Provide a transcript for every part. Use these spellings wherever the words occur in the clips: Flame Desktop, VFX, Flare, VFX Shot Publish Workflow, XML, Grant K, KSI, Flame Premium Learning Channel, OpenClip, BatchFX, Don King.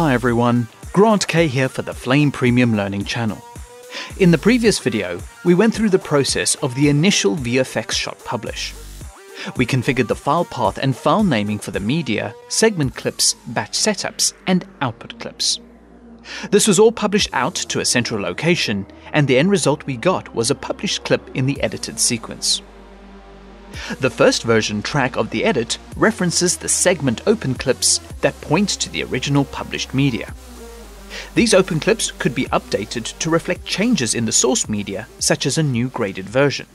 Hi everyone, Grant K here for the Flame Premium Learning Channel. In the previous video, we went through the process of the initial VFX Shot Publish. We configured the file path and file naming for the media, segment clips, batch setups, and output clips. This was all published out to a central location, and the end result we got was a published clip in the edited sequence. The first version track of the edit references the segment open clips that point to the original published media. These open clips could be updated to reflect changes in the source media, such as a new graded version.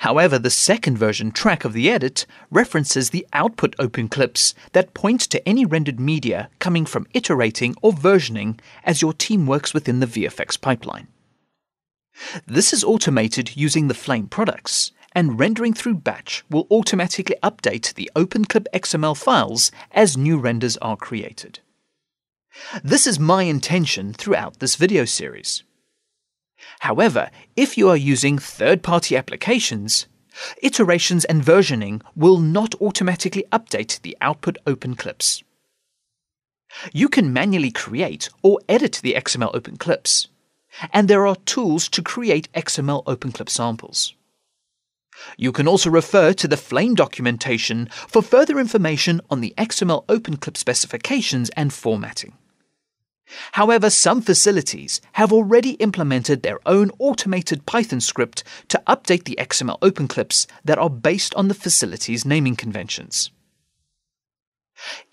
However, the second version track of the edit references the output open clips that point to any rendered media coming from iterating or versioning as your team works within the VFX pipeline. This is automated using the Flame products, and rendering through batch will automatically update the OpenClip XML files as new renders are created. This is my intention throughout this video series. However, if you are using third-party applications, iterations and versioning will not automatically update the output open clips. You can manually create or edit the XML open clips, and there are tools to create XML open clip samples. You can also refer to the Flame documentation for further information on the XML open clip specifications and formatting. However, some facilities have already implemented their own automated Python script to update the XML open clips that are based on the facility's naming conventions.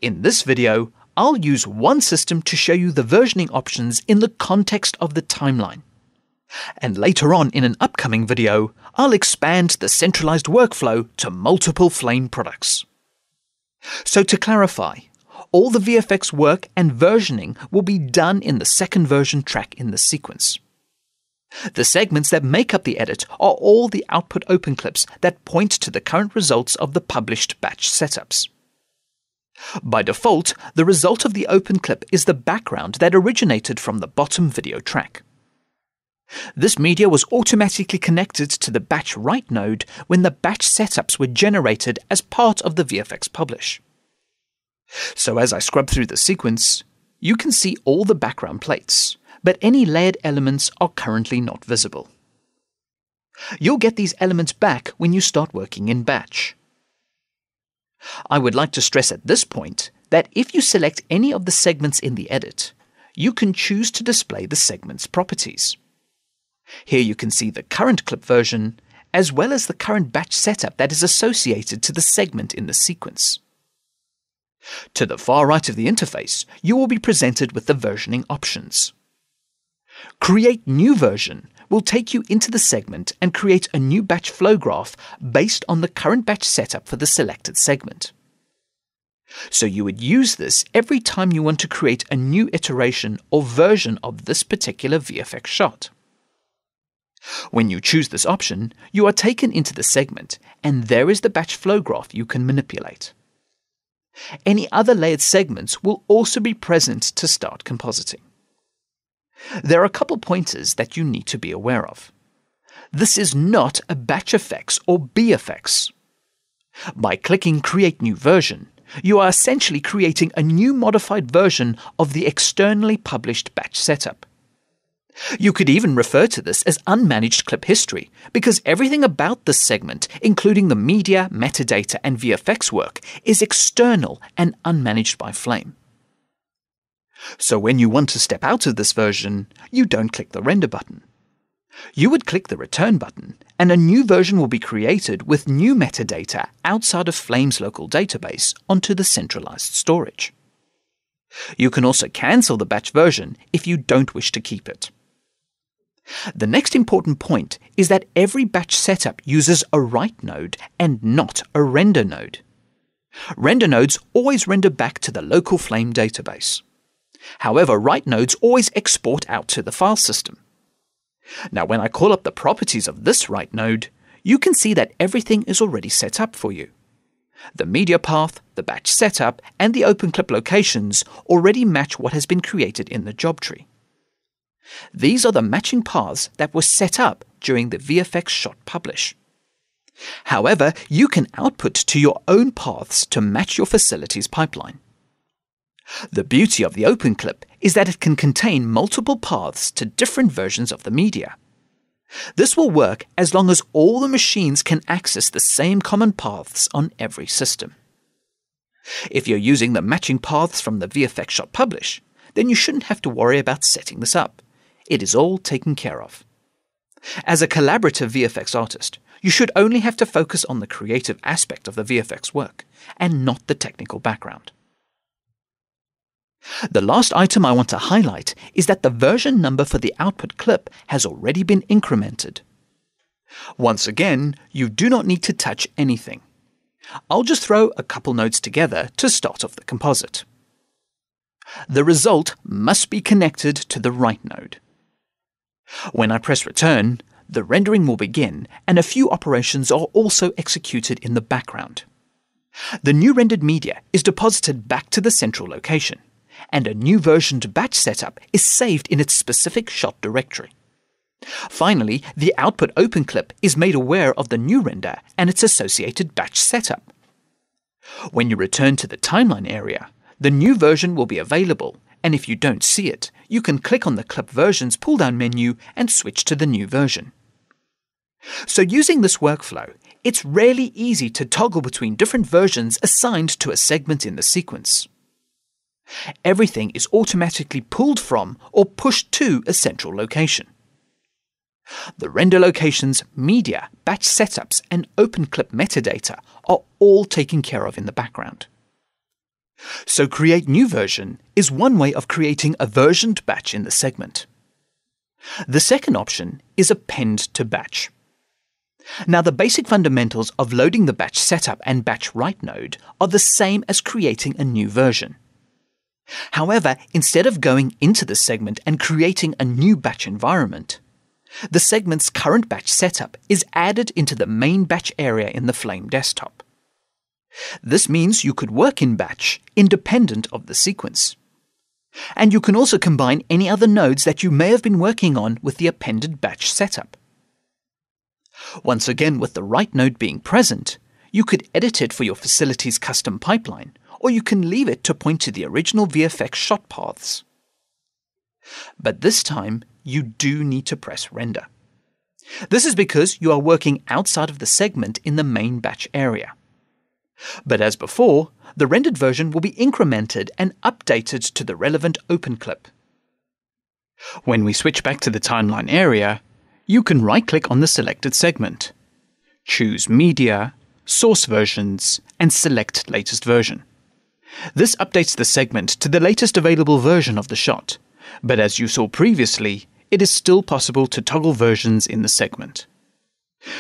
In this video, I'll use one system to show you the versioning options in the context of the timeline. And later on in an upcoming video, I'll expand the centralized workflow to multiple Flame products. So to clarify, all the VFX work and versioning will be done in the second version track in the sequence. The segments that make up the edit are all the output open clips that point to the current results of the published batch setups. By default, the result of the open clip is the background that originated from the bottom video track. This media was automatically connected to the batch write node when the batch setups were generated as part of the VFX publish. So as I scrub through the sequence, you can see all the background plates, but any layered elements are currently not visible. You'll get these elements back when you start working in batch. I would like to stress at this point that if you select any of the segments in the edit, you can choose to display the segment's properties. Here you can see the current clip version, as well as the current batch setup that is associated to the segment in the sequence. To the far right of the interface, you will be presented with the versioning options. Create New Version will take you into the segment and create a new batch flow graph based on the current batch setup for the selected segment. So you would use this every time you want to create a new iteration or version of this particular VFX shot. When you choose this option, you are taken into the segment, and there is the batch flow graph you can manipulate. Any other layered segments will also be present to start compositing. There are a couple pointers that you need to be aware of. This is not a BatchFX or BFX. By clicking Create New Version, you are essentially creating a new modified version of the externally published batch setup. You could even refer to this as unmanaged clip history, because everything about this segment, including the media, metadata, and VFX work, is external and unmanaged by Flame. So when you want to step out of this version, you don't click the render button. You would click the return button, and a new version will be created with new metadata outside of Flame's local database onto the centralized storage. You can also cancel the batch version if you don't wish to keep it. The next important point is that every batch setup uses a write node and not a render node. Render nodes always render back to the local Flame database. However, write nodes always export out to the file system. Now, when I call up the properties of this write node, you can see that everything is already set up for you. The media path, the batch setup, and the open clip locations already match what has been created in the job tree. These are the matching paths that were set up during the VFX Shot Publish. However, you can output to your own paths to match your facility's pipeline. The beauty of the OpenClip is that it can contain multiple paths to different versions of the media. This will work as long as all the machines can access the same common paths on every system. If you're using the matching paths from the VFX Shot Publish, then you shouldn't have to worry about setting this up. It is all taken care of. As a collaborative VFX artist, you should only have to focus on the creative aspect of the VFX work and not the technical background. The last item I want to highlight is that the version number for the output clip has already been incremented. Once again, you do not need to touch anything. I'll just throw a couple nodes together to start off the composite. The result must be connected to the right node. When I press return, the rendering will begin and a few operations are also executed in the background. The new rendered media is deposited back to the central location, and a new version to batch setup is saved in its specific shot directory. Finally, the output OpenClip is made aware of the new render and its associated batch setup. When you return to the timeline area, the new version will be available, and if you don't see it, you can click on the Clip Versions pull-down menu and switch to the new version. So using this workflow, it's really easy to toggle between different versions assigned to a segment in the sequence. Everything is automatically pulled from or pushed to a central location. The render locations, media, batch setups, and OpenClip metadata are all taken care of in the background. So create new version is one way of creating a versioned batch in the segment. The second option is append to batch. Now the basic fundamentals of loading the batch setup and batch write node are the same as creating a new version. However, instead of going into the segment and creating a new batch environment, the segment's current batch setup is added into the main batch area in the Flame desktop. This means you could work in batch, independent of the sequence. And you can also combine any other nodes that you may have been working on with the appended batch setup. Once again, with the right node being present, you could edit it for your facility's custom pipeline, or you can leave it to point to the original VFX shot paths. But this time, you do need to press render. This is because you are working outside of the segment in the main batch area. But as before, the rendered version will be incremented and updated to the relevant OpenClip. When we switch back to the timeline area, you can right-click on the selected segment, choose Media, Source Versions, and select Latest Version. This updates the segment to the latest available version of the shot, but as you saw previously, it is still possible to toggle versions in the segment.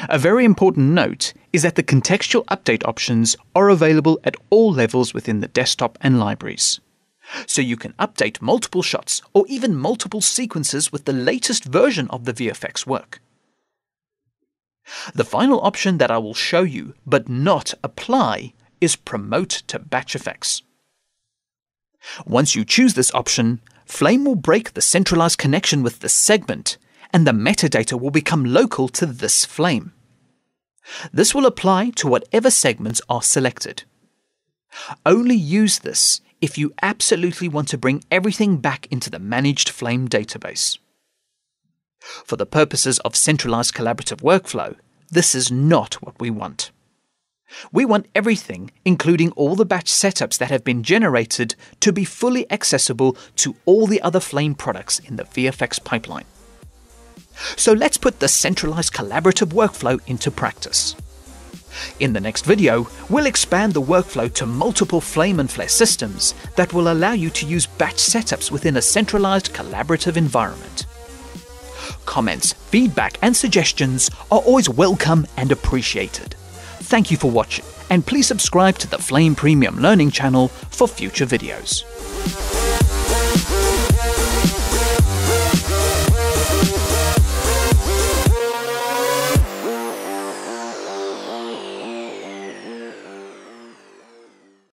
A very important note is that the contextual update options are available at all levels within the desktop and libraries. So you can update multiple shots or even multiple sequences with the latest version of the VFX work. The final option that I will show you, but not apply, is Promote to BatchFX. Once you choose this option, Flame will break the centralized connection with the segment, and the metadata will become local to this flame. This will apply to whatever segments are selected. Only use this if you absolutely want to bring everything back into the managed flame database. For the purposes of centralized collaborative workflow, this is not what we want. We want everything, including all the batch setups that have been generated, to be fully accessible to all the other flame products in the VFX pipeline. So let's put the centralized collaborative workflow into practice. In the next video, we'll expand the workflow to multiple Flame and Flare systems that will allow you to use batch setups within a centralized collaborative environment. Comments, feedback, and suggestions are always welcome and appreciated. Thank you for watching, and please subscribe to the Flame Premium Learning Channel for future videos.